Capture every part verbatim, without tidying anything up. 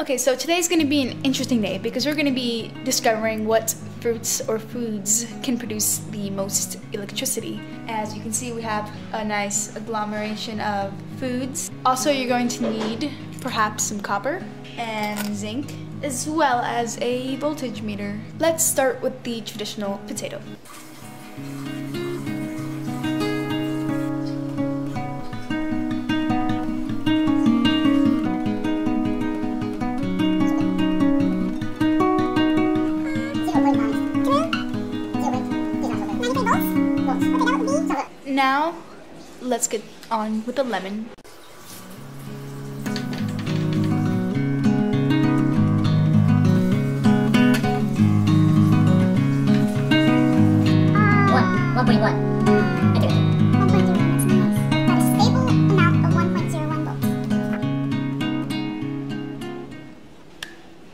Okay, so today's gonna be an interesting day because we're gonna be discovering what fruits or foods can produce the most electricity. As you can see, we have a nice agglomeration of foods. Also, you're going to need perhaps some copper and zinc, as well as a voltage meter. Let's start with the traditional potato. Now, let's get on with the lemon.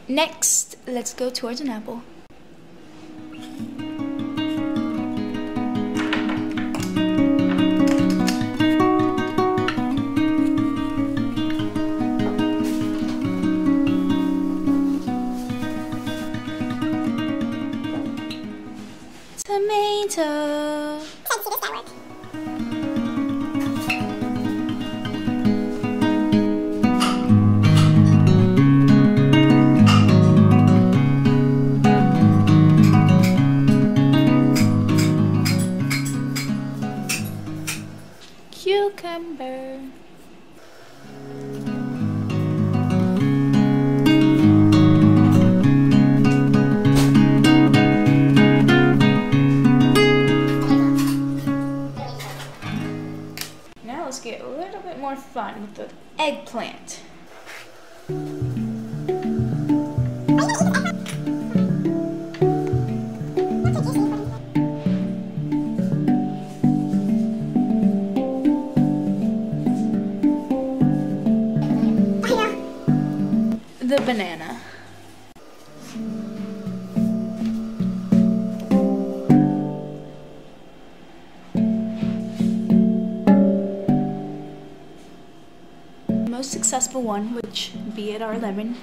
Next, let's go towards an apple. Tomato. Let's see if that works. Cucumber. Now let's get a little bit more fun with the eggplant. The banana. The most successful one, which be it our lemon.